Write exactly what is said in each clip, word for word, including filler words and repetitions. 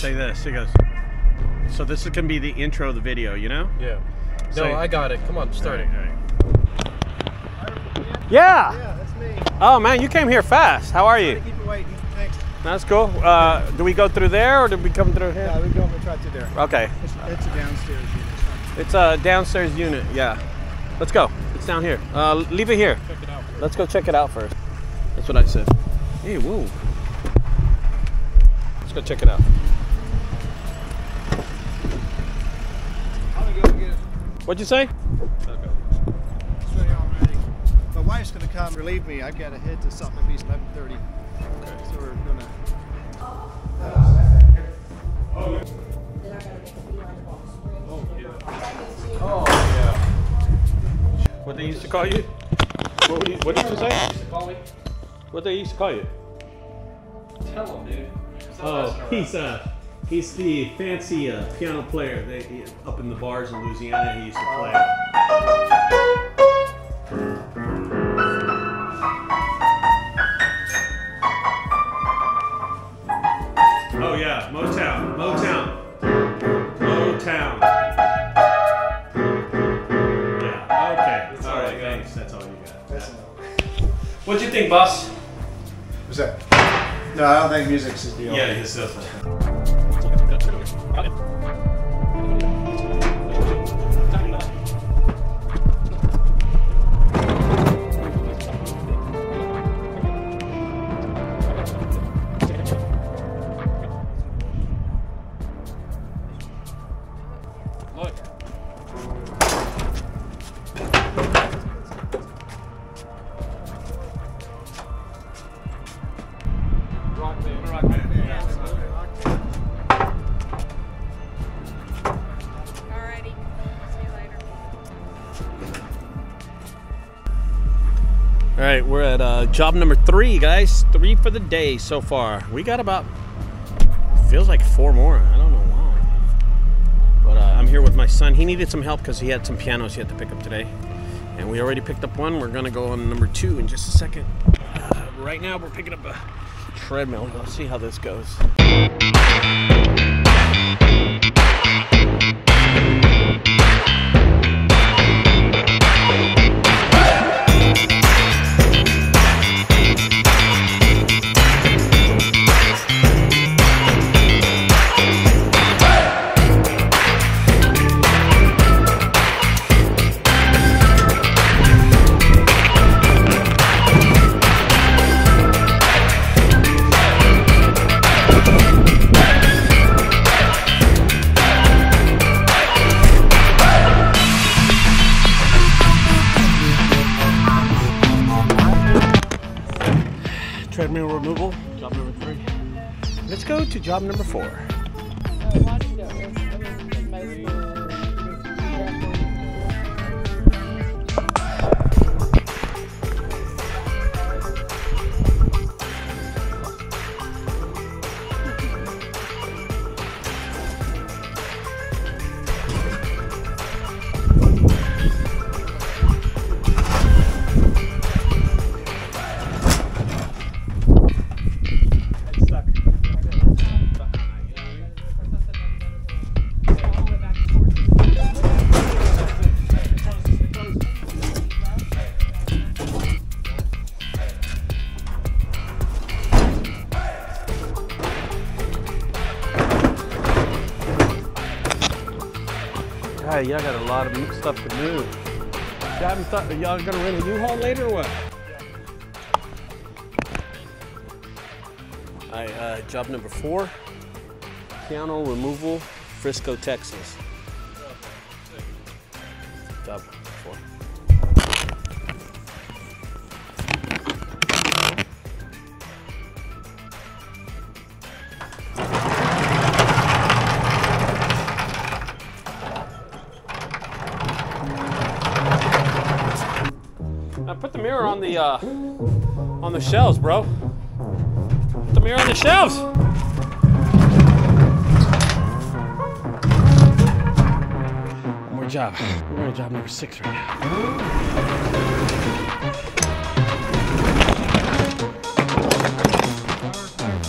say this. He goes, so this is gonna be the intro of the video, you know? Yeah. So no, I got it. Come on, start it. All right, all right. Yeah. Yeah, that's me. Oh man, you came here fast. How are you? Keep it waiting. Thanks. That's cool. Uh, do we go through there or did we come through here? Yeah, we go over right through there. Okay. It's, it's a downstairs unit. It's a downstairs unit. Yeah. Let's go. It's down here. Uh, leave it here. Check it out first. Let's go check it out first. That's what I said. Hey, whoa. Let's go check it out. What'd you say? My wife's gonna come relieve me. I've got to head to something at least eleven thirty. Okay. So we're gonna. Uh, oh yeah. Oh yeah. What they used to call you? What, you, what did you say? What they used to call you? Tell them, dude. Oh, he's uh, he's the fancy uh, piano player. They he, up in the bars in Louisiana, he used to play. Oh yeah, Motown, Motown, Motown. Yeah. Okay. That's all right, thanks. That's all you got. That's What'd you think, boss? What's that? No, I don't think music's the deal. Yeah, it's definitely. Look. All right, we're at uh, job number three, guys. Three for the day so far. We got about, feels like four more. I don't know why. But uh, I'm here with my son. He needed some help because he had some pianos he had to pick up today. And we already picked up one. We're gonna go on number two in just a second. Uh, right now, we're picking up a treadmill. Let's see how this goes. Treadmill removal, job number three. Let's go to job number four. Hey, y'all got a lot of stuff to move. Y'all gonna rent a U-Haul later or what? All right, uh, job number four, piano removal, Frisco, Texas. Job four. Put the mirror on the uh, on the shelves, bro. Put the mirror on the shelves. One more job. We're on job number six right now.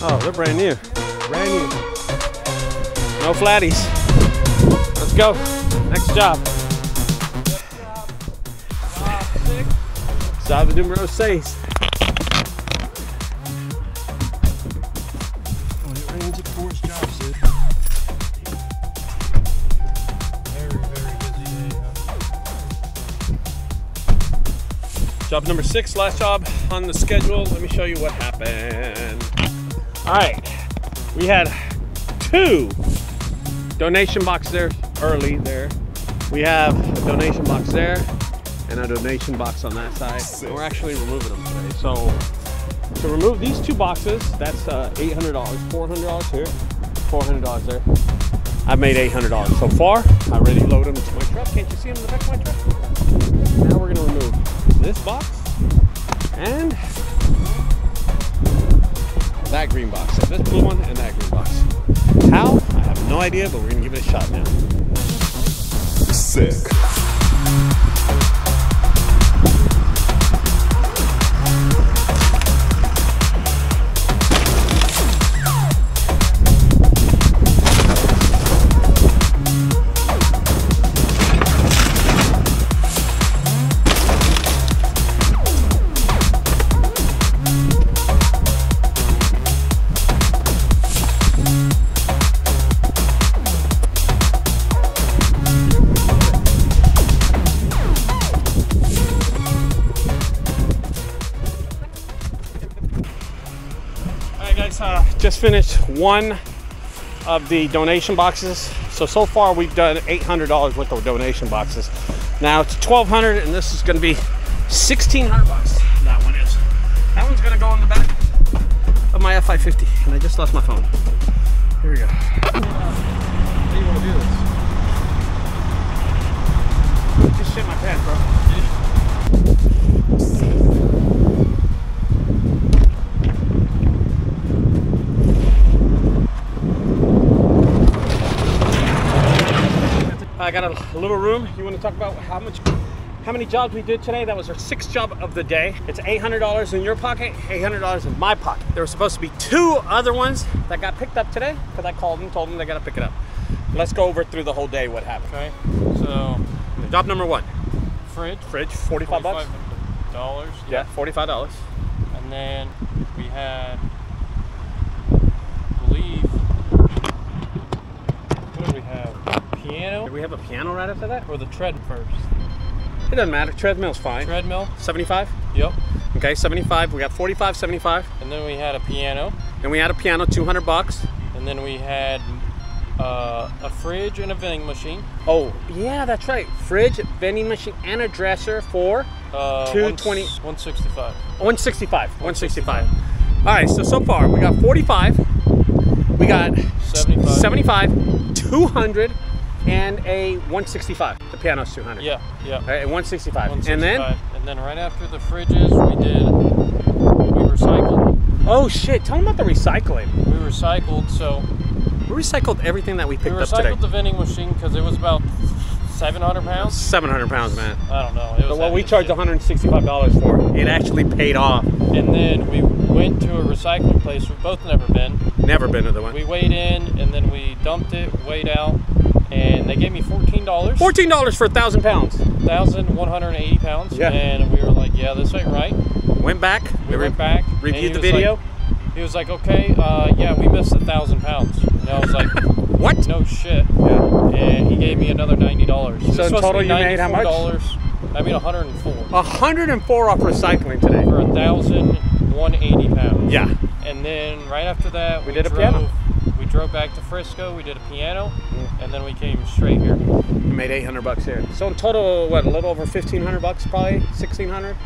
Oh, they're brand new. Brand new. No flatties. Let's go. Next job. Next job. Five, six. Sábado número seis. When it rains, it pours jobs, dude. Very, very busy day, huh? Job number six, last job on the schedule. Let me show you what happened. All right, we had two donation boxes there early there. We have a donation box there and a donation box on that side. And we're actually removing them today. So to remove these two boxes, that's uh, eight hundred dollars, four hundred dollars here, four hundred dollars there. I've made eight hundred dollars so far. I already loaded them to my truck. Can't you see them in the back of my truck? Now we're gonna remove this box and that green box. So this blue one and that green box. How? I have no idea, but we're gonna give it a shot now. Sick. Uh, just finished one of the donation boxes. So, so far we've done eight hundred dollars worth of donation boxes. Now it's twelve hundred dollars and this is gonna be sixteen hundred bucks. That one is. That one's gonna go in the back of my F five fifty. And I just lost my phone. Here we go. How do you wanna do this? Just shit my pants, bro. I got a little room. You want to talk about how much, how many jobs we did today? That was our sixth job of the day. It's eight hundred dollars in your pocket, eight hundred dollars in my pocket. There were supposed to be two other ones that got picked up today because I called them, told them they got to pick it up. Let's go over through the whole day what happened. Okay, so job number one. Fridge. Fridge, forty-five dollars. forty-five dollars. Yeah, forty-five dollars. And then we had, I believe, what do we have? Piano. Did we have a piano right after that? Or the tread first? It doesn't matter. Treadmill's fine. Treadmill. seventy-five? Yep. Okay, seventy-five. We got forty-five, seventy-five. And then we had a piano. And we had a piano, two hundred bucks. And then we had uh, a fridge and a vending machine. Oh, yeah, that's right. Fridge, vending machine, and a dresser for uh, two twenty. one sixty-five. one sixty-five. one sixty-five. All right, so so far we got forty-five. We got seventy-five. seventy-five, two hundred. And a one sixty-five. The piano's two hundred. Yeah, yeah. All right, one sixty-five. one sixty-five. And then? And then right after the fridges, we did, we recycled. Oh shit, tell them about the recycling. We recycled, so. We recycled everything that we picked up today. We recycled the vending machine because it was about seven hundred pounds. seven hundred pounds, man. I don't know. It was but what we charged shit. one hundred sixty-five dollars for, it actually paid off. And then we went to a recycling place we've both never been. Never been to the one. We weighed in and then we dumped it, weighed out. And they gave me fourteen dollars. fourteen dollars for one thousand pounds. one thousand one hundred eighty pounds. Yeah. And we were like, yeah, this ain't right. Went back. We, we went back. Reviewed the video. Like, he was like, okay, uh, yeah, we missed one thousand pounds. And I was like, what? No shit. Yeah. And he gave me another ninety dollars. So in total you made how much? I mean one hundred four. one hundred four off recycling today. For one thousand one hundred eighty pounds. Yeah. And then right after that, we, we did a piano. We drove back to Frisco, we did a piano, and then we came straight here. We made eight hundred bucks here. So in total, what, a little over fifteen hundred bucks probably? sixteen hundred?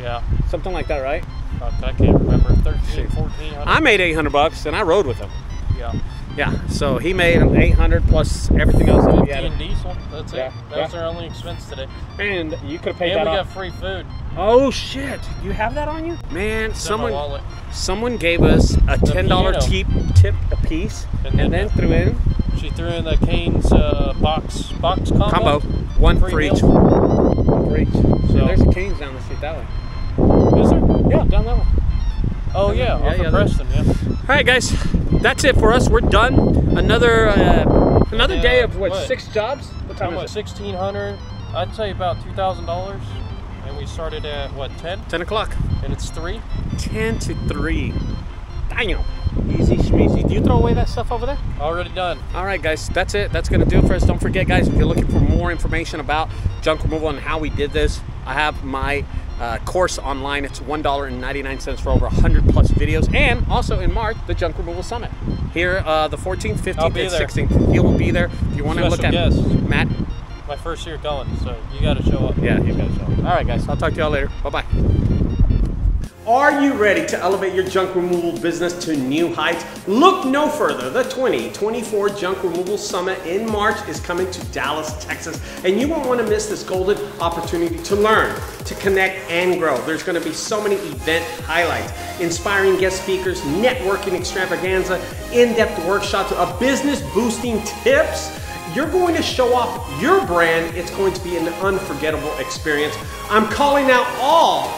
Yeah. Something like that, right? Fuck, I can't remember. thirteen, fourteen hundred. I made eight hundred bucks and I rode with him. Yeah. Yeah, so he made eight hundred plus everything else that we had. And diesel, that's yeah. it. That yeah. was our only expense today. And you could have paid and that off. And we got free food. Oh shit, you have that on you? Man, it's someone someone gave us a ten dollar tip, tip a piece and, and then, then threw in. She threw in the Canes uh, box box combo. combo. One for each. One for each. So and there's a Canes down the street that way. Is there? Yeah, down that way. Oh yeah, yeah, off yeah, of Preston, yeah. All right guys, that's it for us. We're done. Another uh, Another and, day of what, what, six jobs? What time was it? sixteen hundred, I'd say about two thousand dollars. And we started at what, ten? ten o'clock. And it's three? ten to three. Dang. Easy schmeezy. Do you throw away that stuff over there? Already done. All right, guys, that's it. That's going to do it for us. Don't forget, guys, if you're looking for more information about junk removal and how we did this, I have my uh, course online. It's one dollar and ninety-nine cents for over one hundred plus videos. And also in March, the Junk Removal Summit. Here, uh, the fourteenth, fifteenth, and sixteenth. He will be there. If you want to look at guest. Matt. My first year going, so you got to show up. Yeah, you got to show up. All right, guys, I'll talk to y'all later. Bye-bye. Are you ready to elevate your junk removal business to new heights? Look no further. The twenty twenty-four Junk Removal Summit in March is coming to Dallas, Texas, and you won't want to miss this golden opportunity to learn, to connect, and grow. There's going to be so many event highlights, inspiring guest speakers, networking extravaganza, in-depth workshops, a business boosting tips. You're going to show off your brand. It's going to be an unforgettable experience. I'm calling out all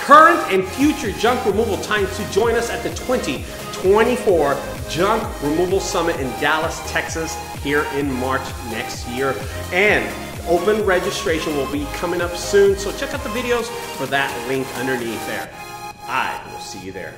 current and future junk removal times to join us at the twenty twenty-four Junk Removal Summit in Dallas, Texas, here in March next year. And open registration will be coming up soon, so check out the videos for that link underneath there. I will see you there.